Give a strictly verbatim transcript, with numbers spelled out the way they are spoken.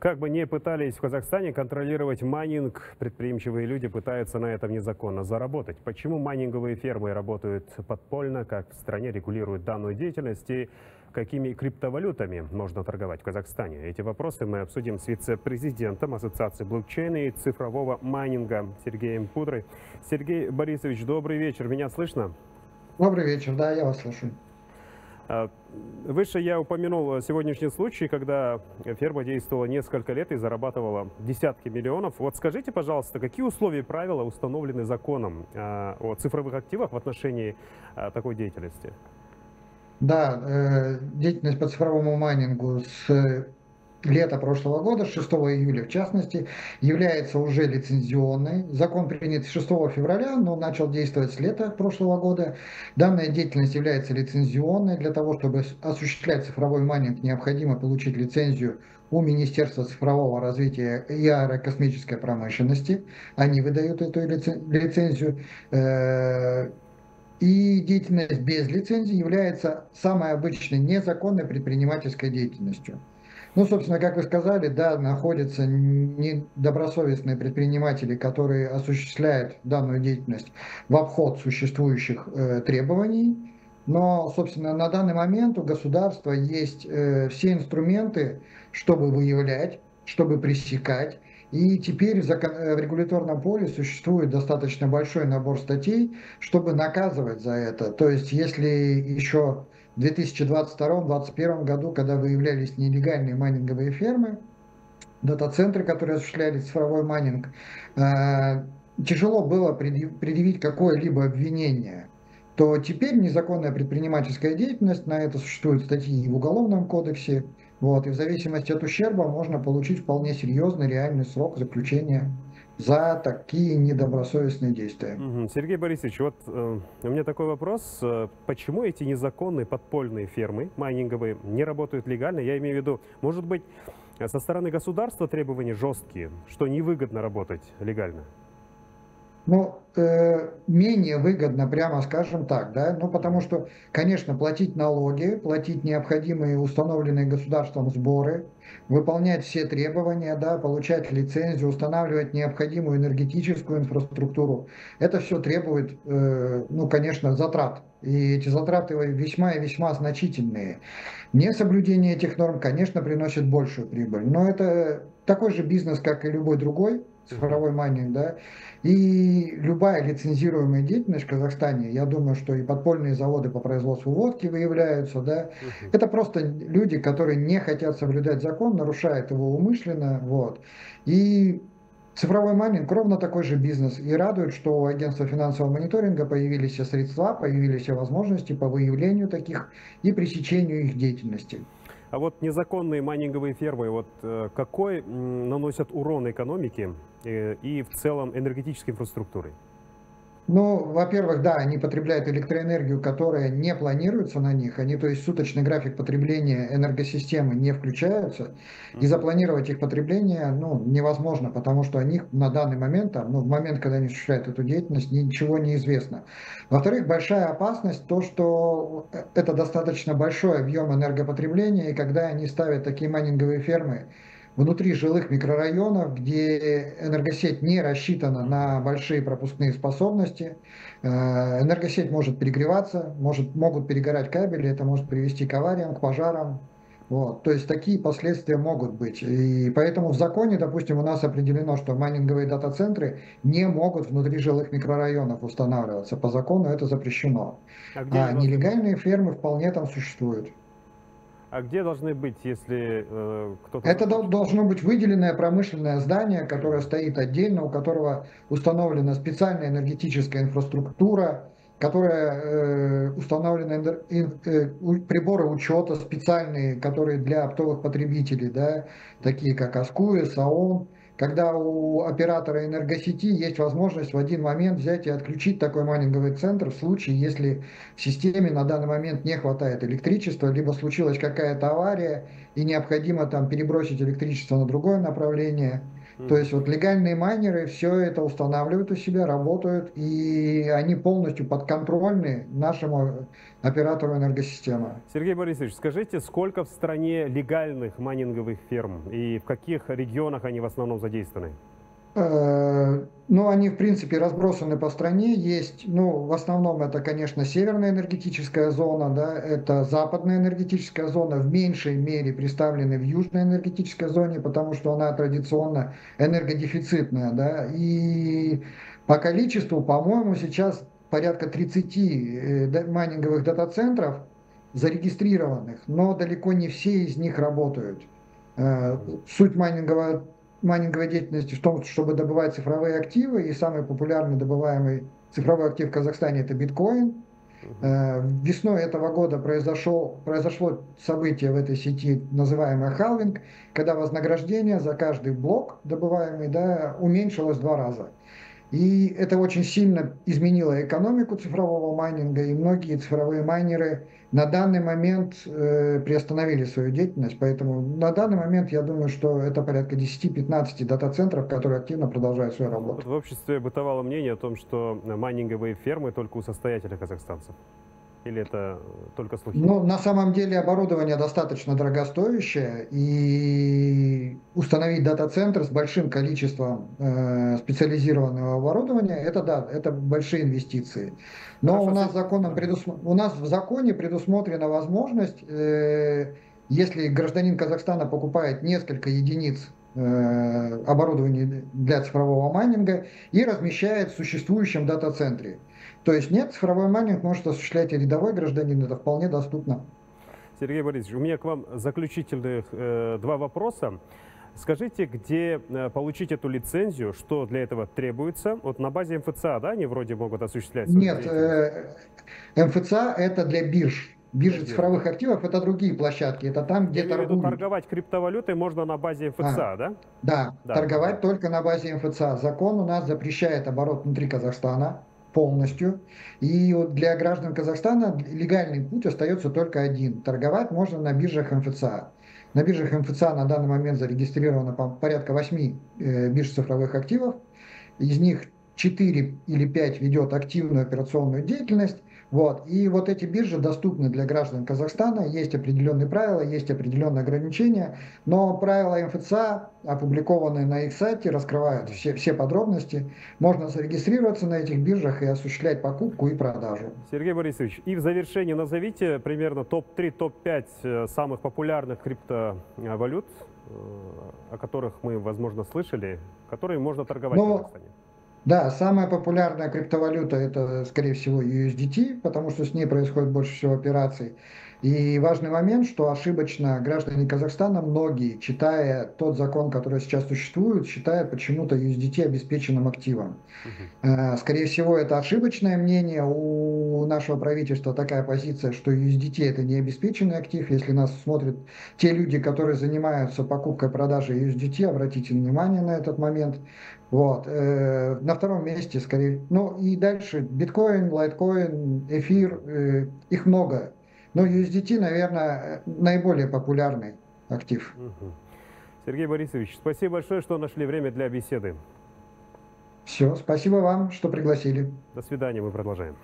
Как бы ни пытались в Казахстане контролировать майнинг, предприимчивые люди пытаются на этом незаконно заработать. Почему майнинговые фермы работают подпольно, как в стране регулируют данную деятельность и какими криптовалютами можно торговать в Казахстане? Эти вопросы мы обсудим с вице-президентом Ассоциации блокчейна и цифрового майнинга Сергеем Путрой. Сергей Борисович, добрый вечер. Меня слышно? Добрый вечер, да, я вас слышу. Выше я упомянул сегодняшний случай, когда ферма действовала несколько лет и зарабатывала десятки миллионов. Вот скажите, пожалуйста, какие условия и правила установлены законом о цифровых активах в отношении такой деятельности? Да, деятельность по цифровому майнингу с лета прошлого года, шестого июля в частности, является уже лицензионной. Закон принят шестого февраля, но начал действовать с лета прошлого года. Данная деятельность является лицензионной. Для того, чтобы осуществлять цифровой майнинг, необходимо получить лицензию у Министерства цифрового развития и аэрокосмической промышленности. Они выдают эту лицензию. И деятельность без лицензии является самой обычной незаконной предпринимательской деятельностью. Ну, собственно, как вы сказали, да, находятся недобросовестные предприниматели, которые осуществляют данную деятельность в обход существующих э, требований. Но, собственно, на данный момент у государства есть э, все инструменты, чтобы выявлять, чтобы пресекать. И теперь в, закон... в регуляторном поле существует достаточно большой набор статей, чтобы наказывать за это. То есть, если еще в две тысячи двадцать втором — две тысячи двадцать первом году, когда выявлялись нелегальные майнинговые фермы, дата-центры, которые осуществляли цифровой майнинг, тяжело было предъявить какое-либо обвинение, то теперь незаконная предпринимательская деятельность, на это существуют статьи и в Уголовном кодексе, вот, и в зависимости от ущерба можно получить вполне серьезный реальный срок заключения за такие недобросовестные действия. Сергей Борисович, вот э, у меня такой вопрос. Почему эти незаконные подпольные фермы майнинговые не работают легально? Я имею в виду, может быть, со стороны государства требования жесткие, что невыгодно работать легально? Ну, э, менее выгодно, прямо скажем так, да, ну, потому что, конечно, платить налоги, платить необходимые установленные государством сборы, выполнять все требования, да, получать лицензию, устанавливать необходимую энергетическую инфраструктуру, это все требует, э, ну, конечно, затрат. И эти затраты весьма и весьма значительные. Несоблюдение этих норм, конечно, приносит большую прибыль. Но это такой же бизнес, как и любой другой, цифровой майнинг, да. И любая лицензируемая деятельность в Казахстане, я думаю, что и подпольные заводы по производству водки выявляются, да. Это просто люди, которые не хотят соблюдать закон, нарушают его умышленно, вот. И цифровой майнинг ровно такой же бизнес. И радует, что у агентства финансового мониторинга появились все средства, появились все возможности по выявлению таких и пресечению их деятельности. А вот незаконные майнинговые фермы, вот какой наносят урон экономике и в целом энергетической инфраструктуре? Ну, во-первых, да, они потребляют электроэнергию, которая не планируется на них. Они, то есть, суточный график потребления энергосистемы не включаются. И запланировать их потребление, ну, невозможно, потому что о них на данный момент, там, ну, в момент, когда они осуществляют эту деятельность, ничего не известно. Во-вторых, большая опасность то, что это достаточно большой объем энергопотребления, и когда они ставят такие майнинговые фермы внутри жилых микрорайонов, где энергосеть не рассчитана на большие пропускные способности, энергосеть может перегреваться, может, могут перегорать кабели, это может привести к авариям, к пожарам. Вот. То есть такие последствия могут быть. И поэтому в законе, допустим, у нас определено, что майнинговые дата-центры не могут внутри жилых микрорайонов устанавливаться. По закону это запрещено. А, а нелегальные фермы вполне там существуют. А где должны быть, если э, кто-то... Это должно быть выделенное промышленное здание, которое стоит отдельно, у которого установлена специальная энергетическая инфраструктура, которая э, установлена энер... э, приборы учета специальные, которые для оптовых потребителей, да, такие как АСКУЭ, САО. Когда у оператора энергосети есть возможность в один момент взять и отключить такой майнинговый центр в случае, если в системе на данный момент не хватает электричества, либо случилась какая-то авария и необходимо там перебросить электричество на другое направление. Mm. То есть вот легальные майнеры все это устанавливают у себя, работают, и они полностью подконтрольны нашему оператору энергосистемы. Сергей Борисович, скажите, сколько в стране легальных майнинговых ферм и в каких регионах они в основном задействованы? Ну, они, в принципе, разбросаны по стране. Есть, ну, в основном это, конечно, северная энергетическая зона, да, это западная энергетическая зона, в меньшей мере представлены в южной энергетической зоне, потому что она традиционно энергодефицитная, да, и по количеству, по-моему, сейчас порядка тридцати майнинговых дата-центров зарегистрированных, но далеко не все из них работают. Суть майнингового майнинговой деятельности в том, чтобы добывать цифровые активы, и самый популярный добываемый цифровой актив в Казахстане – это биткоин. Uh-huh. Весной этого года произошло, произошло событие в этой сети, называемое халвинг, когда вознаграждение за каждый блок добываемый, да, уменьшилось в два раза. И это очень сильно изменило экономику цифрового майнинга, и многие цифровые майнеры на данный момент э, приостановили свою деятельность. Поэтому на данный момент я думаю, что это порядка десяти-пятнадцати дата-центров, которые активно продолжают свою работу. В обществе бытовало мнение о том, что майнинговые фермы только у состоятельных казахстанцев. Или это только слухи? Ну, на самом деле оборудование достаточно дорогостоящее, и установить дата-центр с большим количеством э, специализированного оборудования, это да, это большие инвестиции. Но Хорошо, у нас, законом предусмо... у нас в законе предусмотрена возможность, э, если гражданин Казахстана покупает несколько единиц э, оборудования для цифрового майнинга и размещает в существующем дата-центре. То есть нет, цифровой майнинг может осуществлять и рядовой гражданин, это вполне доступно. Сергей Борисович, у меня к вам заключительных э, два вопроса. Скажите, где э, получить эту лицензию, что для этого требуется? Вот на базе МФЦА, да, они вроде могут осуществлять? Нет, э, МФЦА это для бирж. Биржи цифровых активов – это другие площадки, это там, где торгуют. Торговать криптовалютой можно на базе МФЦА, а, да? Да, да, торговать да. только на базе МФЦА. Закон у нас запрещает оборот внутри Казахстана полностью. И вот для граждан Казахстана легальный путь остается только один. Торговать можно на биржах МФЦА. На биржах МФЦА на данный момент зарегистрировано порядка восьми бирж цифровых активов. Из них четыре или пять ведет активную операционную деятельность. Вот. И вот эти биржи доступны для граждан Казахстана, есть определенные правила, есть определенные ограничения, но правила МФЦА, опубликованные на их сайте, раскрывают все, все подробности. Можно зарегистрироваться на этих биржах и осуществлять покупку и продажу. Сергей Борисович, и в завершение назовите примерно топ три, топ пять самых популярных криптовалют, о которых мы, возможно, слышали, которые можно торговать но... в Казахстане. Да, самая популярная криптовалюта это, скорее всего, ю эс ди ти, потому что с ней происходит больше всего операций. И важный момент, что ошибочно граждане Казахстана многие, читая тот закон, который сейчас существует, считают почему-то ю эс ди ти обеспеченным активом. Uh-huh. Скорее всего, это ошибочное мнение. У нашего правительства такая позиция, что ю эс ди ти это не обеспеченный актив. Если нас смотрят те люди, которые занимаются покупкой и продажей ю эс ди ти, обратите внимание на этот момент. Вот. На втором месте, скорее, ну и дальше биткоин, лайткоин, эфир, их много. Но ю эс ди ти, наверное, наиболее популярный актив. Угу. Сергей Борисович, спасибо большое, что нашли время для беседы. Все, спасибо вам, что пригласили. До свидания, мы продолжаем.